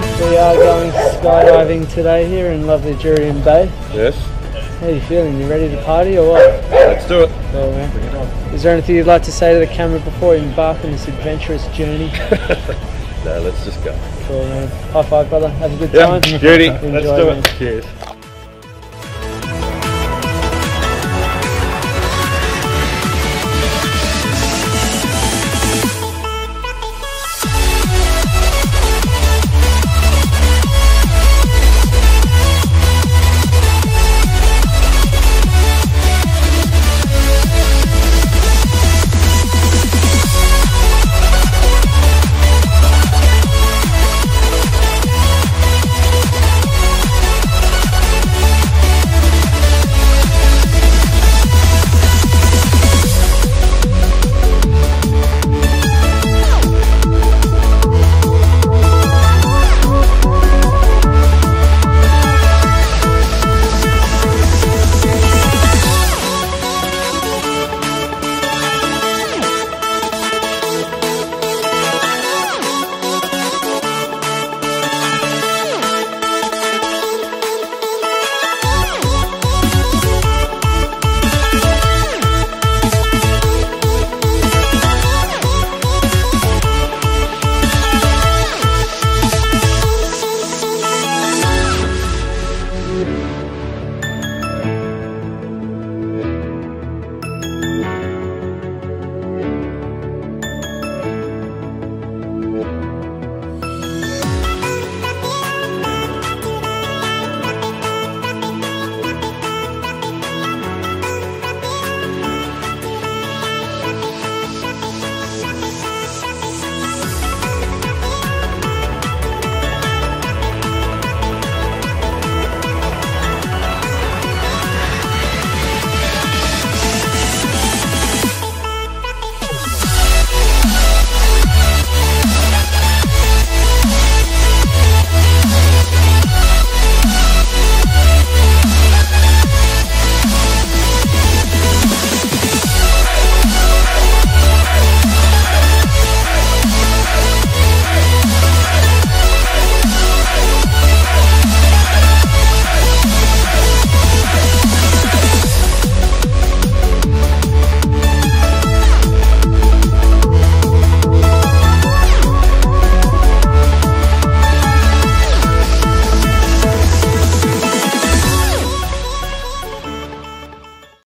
Dad. We are going skydiving today here in lovely Jurien Bay. Yes. How are you feeling? You ready to party or what? Let's do it. Cool, man. Bring it on. Is there anything you'd like to say to the camera before you embark on this adventurous journey? No, let's just go. Cool, man. High five, brother. Have a good time. Beauty. Let's do it. Cheers.